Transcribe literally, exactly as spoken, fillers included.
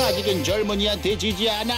아직은 젊은이한테 지지 않아.